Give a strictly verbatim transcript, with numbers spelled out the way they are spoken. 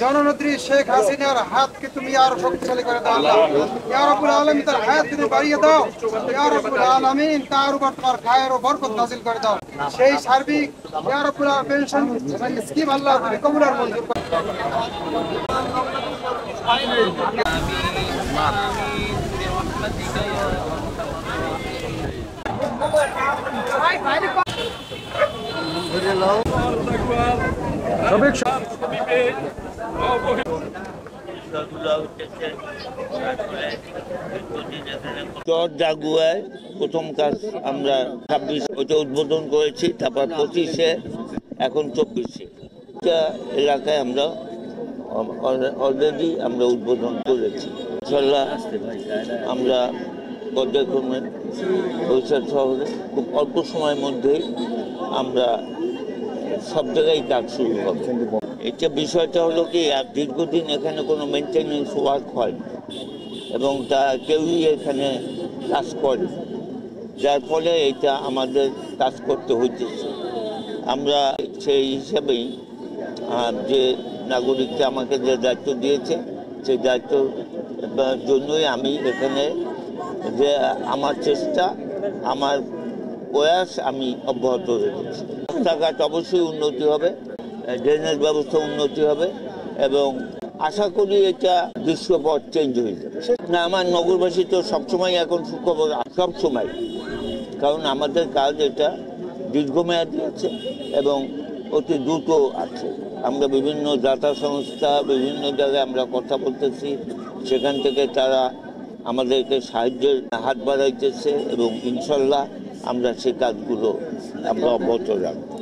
জননেত্রী শেখ হাসিনার হাতকে তুমি আরো শক্তিশালী করে দাও আল্লাহ, তার হাত তুমি বাড়িয়ে দাও আলামিন, তার উপর তোমার খায়ের ও বরকত নাযিল করে দাও। সেই সার্বিক পেনশন স্কিম আল্লাহ তুমি কবুল আর মঞ্জুর করে জাগুয়ায় প্রথম কাজ আমরা ছাব্বিশ ওইটা উদ্বোধন করেছি, তারপর পঁচিশে, এখন চব্বিশে এলাকায় আমরা অলরেডি আমরা উদ্বোধন করেছি। ইনশাল্লাহ আমরা পর্যায়ক্রমে বরিশাল শহরে খুব অল্প সময়ের মধ্যেই আমরা সব জায়গায় কাজ শুরু হবে। এটা বিষয়টা হলো কি, আর দীর্ঘদিন এখানে কোনো মেনটেন্যান্স ওয়ার্ক হয় এবং তা কেউই এখানে কাজ করে, যার ফলে এটা আমাদের কাজ করতে হইতেছে। আমরা সেই হিসাবেই যে নাগরিকরা আমাকে যে দায়িত্ব দিয়েছে সেই দায়িত্বর জন্যই আমি এখানে যে আমার চেষ্টা আমার প্রয়াস আমি অব্যাহত রেখেছি। রাস্তাঘাট অবশ্যই উন্নতি হবে, ড্রেনেজ ব্যবস্থা উন্নতি হবে এবং আশা করি এটা দৃশ্যপট চেঞ্জ হয়ে যাবে। না, আমার নগরবাসী তো সবসময় এখন সুখবর সবসময়, কারণ আমাদের কাজ এটা দীর্ঘমেয়াদী আছে এবং অতি দ্রুত আছে। আমরা বিভিন্ন দাতা সংস্থা বিভিন্ন জায়গায় আমরা কথা বলতেছি, সেখান থেকে তারা আমাদেরকে সাহায্যের হাত বাড়াইতেছে এবং ইনশাল্লাহ আমরা সেই কাজগুলো আমরা অব্যাহত রাখবো।